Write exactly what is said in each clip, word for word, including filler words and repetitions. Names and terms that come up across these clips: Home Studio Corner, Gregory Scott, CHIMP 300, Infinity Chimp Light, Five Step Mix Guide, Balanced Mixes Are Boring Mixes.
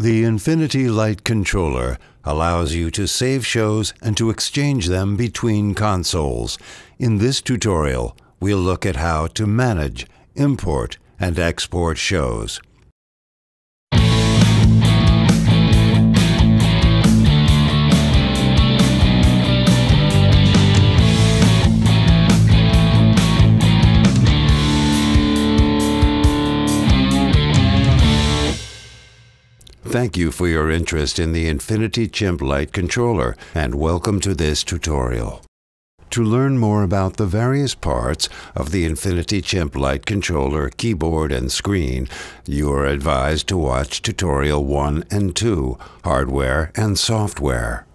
The Infinity Light controller allows you to save shows and to exchange them between consoles. In this tutorial, we'll look at how to manage, import, and export shows. Thank you for your interest in the Infinity Chimp Light controller, and welcome to this tutorial. To learn more about the various parts of the Infinity Chimp Light controller, keyboard, and screen, you are advised to watch Tutorial one and two, Hardware and Software.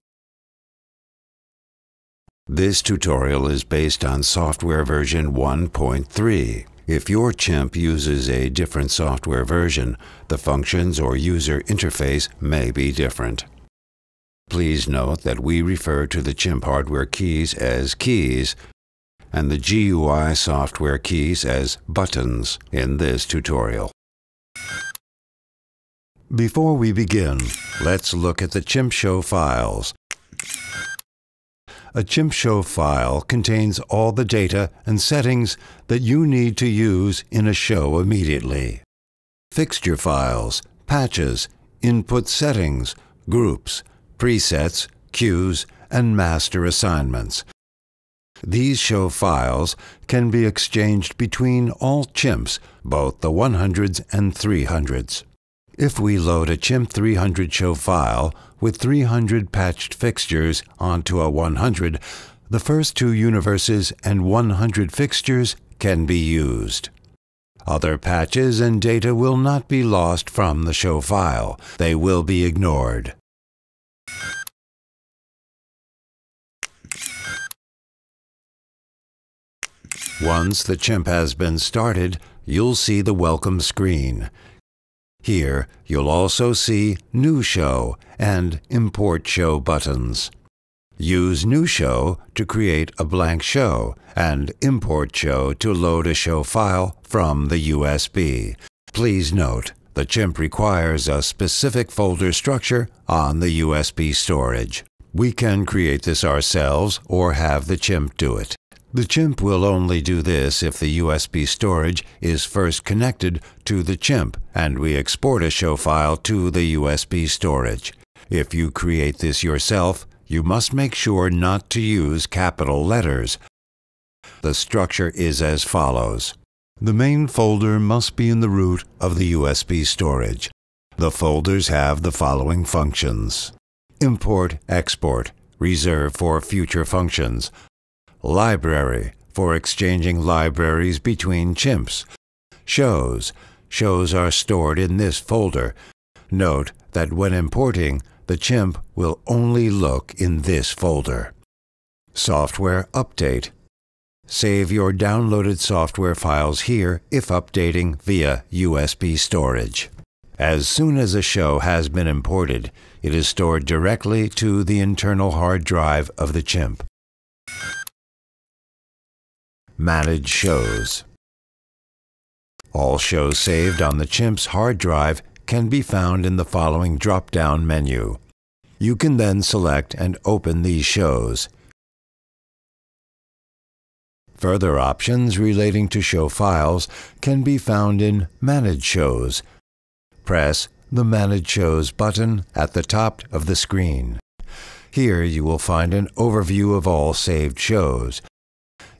This tutorial is based on software version one point three. If your chimp uses a different software version, the functions or user interface may be different. Please note that we refer to the chimp hardware keys as keys and the G U I software keys as buttons in this tutorial. Before we begin, let's look at the chimp show files. A chimp show file contains all the data and settings that you need to use in a show immediately. Fixture files, patches, input settings, groups, presets, cues, and master assignments. These show files can be exchanged between all chimps, both the one hundreds and three hundreds. If we load a CHIMP three hundred show file with three hundred patched fixtures onto a one hundred, the first two universes and one hundred fixtures can be used. Other patches and data will not be lost from the show file. They will be ignored. Once the chimp has been started, you'll see the welcome screen. Here, you'll also see New Show and Import Show buttons. Use New Show to create a blank show and Import Show to load a show file from the U S B. Please note, the chimp requires a specific folder structure on the U S B storage. We can create this ourselves or have the chimp do it. The chimp will only do this if the U S B storage is first connected to the chimp and we export a show file to the U S B storage. If you create this yourself, you must make sure not to use capital letters. The structure is as follows. The main folder must be in the root of the U S B storage. The folders have the following functions: import, export, reserve for future functions, library, for exchanging libraries between chimps. Shows. Shows are stored in this folder. Note that when importing, the chimp will only look in this folder. Software update. Save your downloaded software files here if updating via U S B storage. As soon as a show has been imported, it is stored directly to the internal hard drive of the chimp. Manage shows. All shows saved on the chimp's hard drive can be found in the following drop-down menu. You can then select and open these shows. Further options relating to show files can be found in Manage Shows. Press the Manage Shows button at the top of the screen. Here you will find an overview of all saved shows.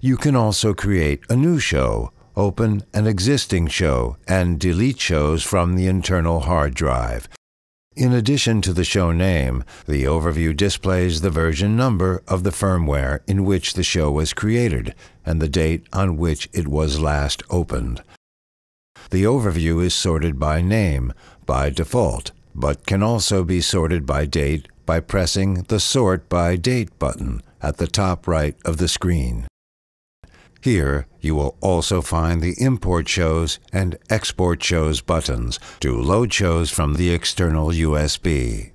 You can also create a new show, open an existing show, and delete shows from the internal hard drive. In addition to the show name, the overview displays the version number of the firmware in which the show was created and the date on which it was last opened. The overview is sorted by name, by default, but can also be sorted by date by pressing the Sort by Date button at the top right of the screen. Here, you will also find the Import Shows and Export Shows buttons to load shows from the external U S B.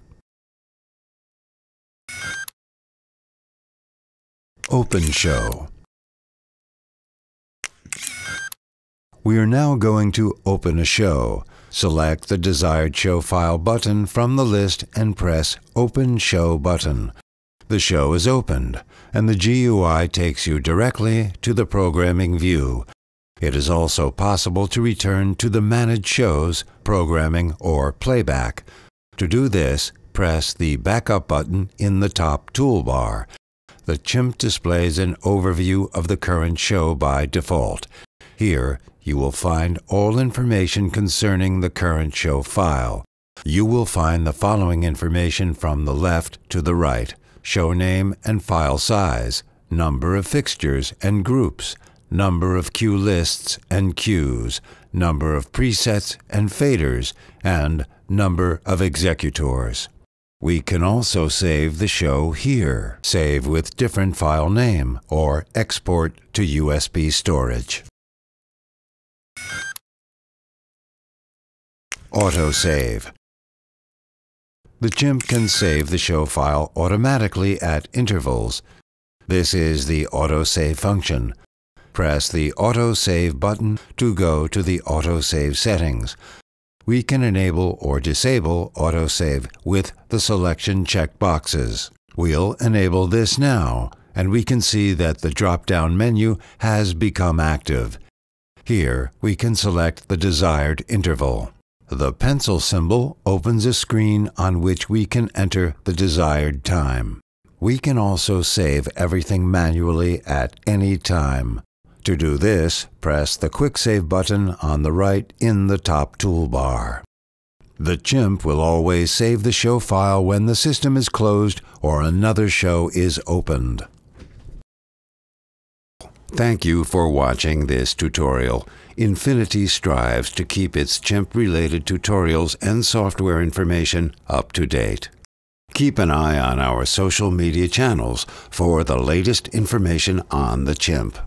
Open Show. We are now going to open a show. Select the desired Show File button from the list and press Open Show button. The show is opened, and the G U I takes you directly to the programming view. It is also possible to return to the Manage Shows, Programming, or Playback. To do this, press the Backup button in the top toolbar. The chimp displays an overview of the current show by default. Here, you will find all information concerning the current show file. You will find the following information from the left to the right: show name and file size, number of fixtures and groups, number of cue lists and cues, number of presets and faders, and number of executors. We can also save the show here, save with different file name, or export to U S B storage. Autosave. The chimp can save the show file automatically at intervals. This is the autosave function. Press the Autosave button to go to the Autosave settings. We can enable or disable autosave with the selection checkboxes. We'll enable this now, and we can see that the drop-down menu has become active. Here, we can select the desired interval. The pencil symbol opens a screen on which we can enter the desired time. We can also save everything manually at any time. To do this, press the Quick Save button on the right in the top toolbar. The chimp will always save the show file when the system is closed or another show is opened. Thank you for watching this tutorial. Infinity strives to keep its chimp-related tutorials and software information up to date. Keep an eye on our social media channels for the latest information on the chimp.